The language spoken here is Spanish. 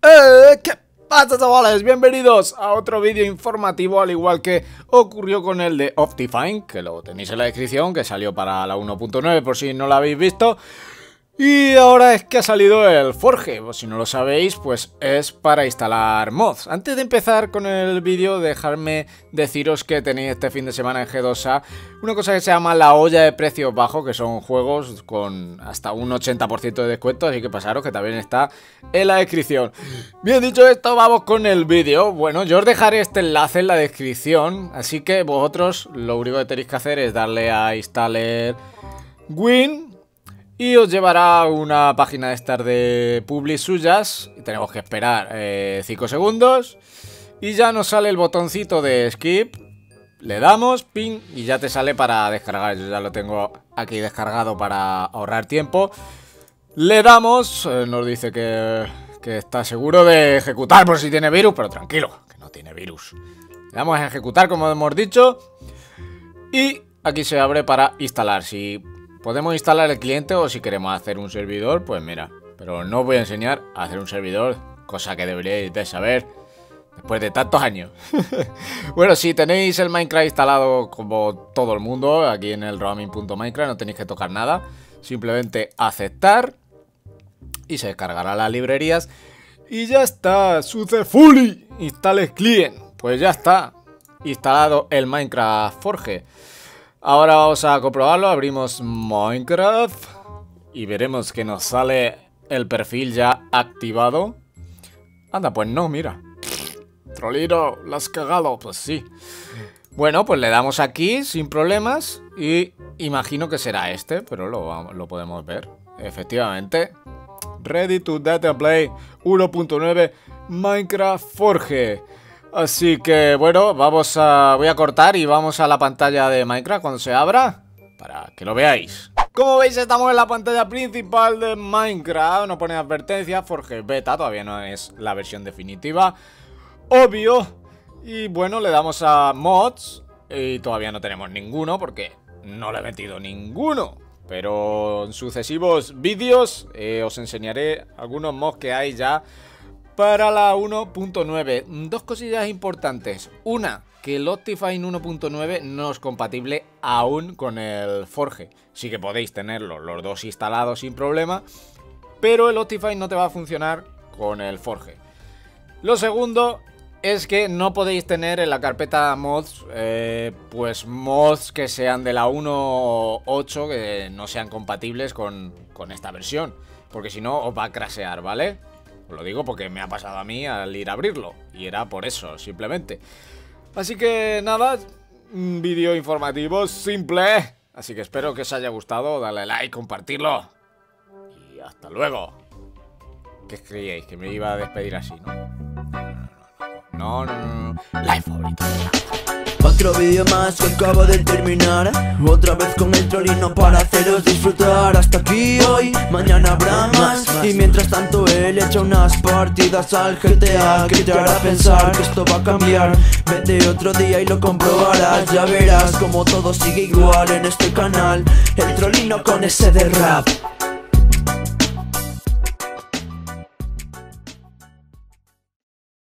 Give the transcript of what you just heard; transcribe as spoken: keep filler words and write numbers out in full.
Eh, ¿Qué pasa, chavales? Bienvenidos a otro vídeo informativo, al igual que ocurrió con el de Optifine, que lo tenéis en la descripción, que salió para la uno punto nueve por si no lo habéis visto. Y ahora es que ha salido el Forge, pues si no lo sabéis, pues es para instalar mods. Antes de empezar con el vídeo, dejadme deciros que tenéis este fin de semana en G dos A una cosa que se llama la olla de precios bajos, que son juegos con hasta un ochenta por ciento de descuento, así que pasaros, que también está en la descripción. Bien dicho esto, vamos con el vídeo. Bueno, yo os dejaré este enlace en la descripción, así que vosotros lo único que tenéis que hacer es darle a instalar Win. Y os llevará a una página de estas de publis suyas. Tenemos que esperar cinco eh, segundos. Y ya nos sale el botoncito de skip. Le damos, ping, y ya te sale para descargar. Yo ya lo tengo aquí descargado para ahorrar tiempo. Le damos, eh, nos dice que, que está seguro de ejecutar por si tiene virus. Pero tranquilo, que no tiene virus. Le damos a ejecutar, como hemos dicho. Y aquí se abre para instalar. Si... podemos instalar el cliente o si queremos hacer un servidor, pues mira. Pero no os voy a enseñar a hacer un servidor, cosa que deberíais de saber después de tantos años. Bueno, si tenéis el Minecraft instalado como todo el mundo, aquí en el roaming punto minecraft no tenéis que tocar nada. Simplemente aceptar y se descargará las librerías. Y ya está, successfully instales client. Pues ya está instalado el Minecraft Forge. Ahora vamos a comprobarlo, abrimos Minecraft y veremos que nos sale el perfil ya activado. Anda, pues no, mira. Trollino, lo has cagado, pues sí. Bueno, pues le damos aquí sin problemas y imagino que será este, pero lo, lo podemos ver. Efectivamente. Ready to Data Play uno punto nueve Minecraft Forge. Así que bueno, vamos a... voy a cortar y vamos a la pantalla de Minecraft cuando se abra, para que lo veáis. Como veis, estamos en la pantalla principal de Minecraft. Nos pone advertencia, Forge Beta, todavía no es la versión definitiva, obvio. Y bueno, le damos a Mods y todavía no tenemos ninguno porque no le he metido ninguno. Pero en sucesivos vídeos eh, os enseñaré algunos mods que hay ya para la uno punto nueve, dos cosillas importantes. Una, que el Optifine uno punto nueve no es compatible aún con el Forge. Sí que podéis tenerlo los dos instalados sin problema, pero el Optifine no te va a funcionar con el Forge. Lo segundo es que no podéis tener en la carpeta mods, eh, pues mods que sean de la uno punto ocho, que no sean compatibles con, con esta versión, porque si no os va a crashear, ¿vale? Os lo digo porque me ha pasado a mí al ir a abrirlo. Y era por eso, simplemente. Así que nada, un vídeo informativo simple. Así que espero que os haya gustado. Dale like, compartirlo. Y hasta luego. ¿Qué creíais? Que me iba a despedir así, ¿no? No, no, no, no. no, no, no. Like favorito. Otro vídeo más que acabo de terminar. Otra vez con el Trollino para haceros disfrutar. Hasta aquí hoy, mañana habrá más. Y mientras tanto él echa unas partidas al G T A, que te hará pensar que esto va a cambiar. Vete otro día y lo comprobarás. Ya verás como todo sigue igual en este canal. El Trollino con ese de rap.